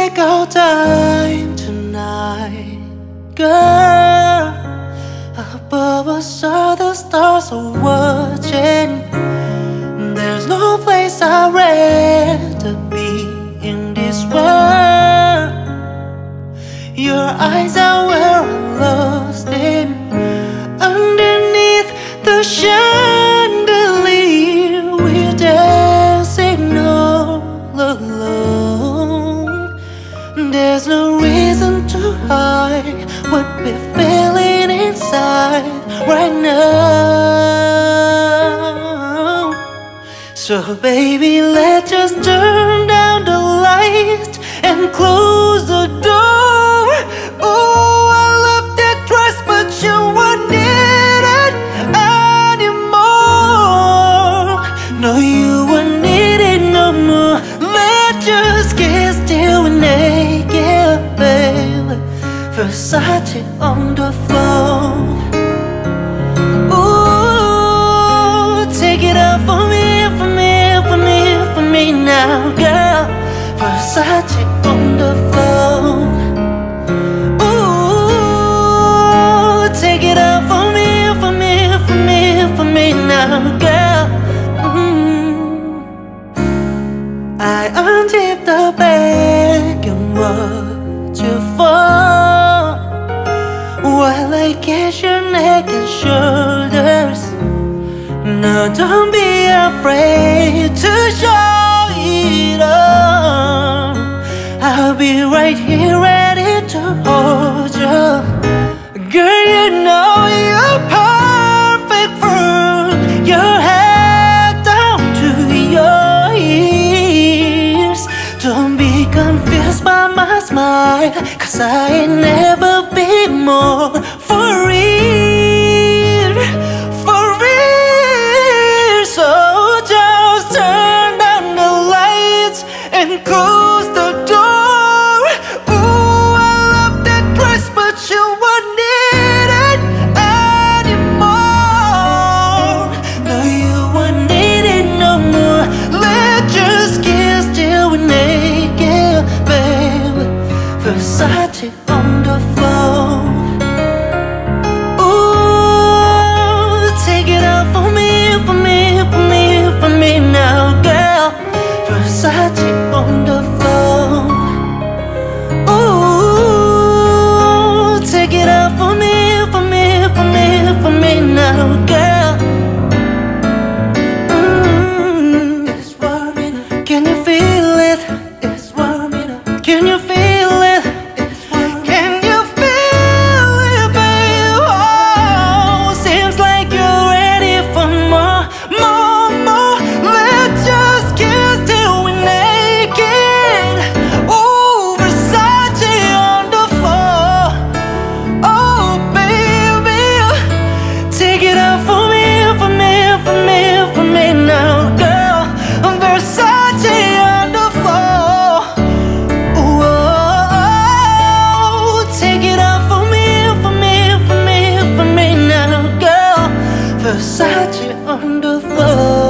take our time tonight, girl. Above us all the stars are watching. There's no place I'd rather be in this world. Your eyes are where I'm lost in, underneath the chandelier. We're dancing all alone. There's no reason to hide what we're feeling inside right now. So baby, let's just turn down the light and close the door. Oh, I love that dress, but you won't need it anymore. No, you won't need it no more. Let's just get still and naked, baby. Versace on the floor. Ooh, take it up for me, for me, for me, for me now, girl. Versace on the floor. Ooh, take it up for me, for me, for me, for me now, girl. I untip the bag and watch you fall, while I catch your neck and shoulders. No, don't be afraid to show it all. I'll be right here ready to hold you. Girl, you know you're perfect from your head down to your ears. Don't be confused by my smile, 'cause I ain't never been more for real, for real. So just turn down the lights and close the door. Versace on the floor. Ooh, take it out for me, for me, for me, for me now, girl. Versace on the floor. Ooh, take it out for me, for me, for me, for me now, girl. It's warming up. Can you feel it? It's warming up. Can you feel it? Versace on the floor.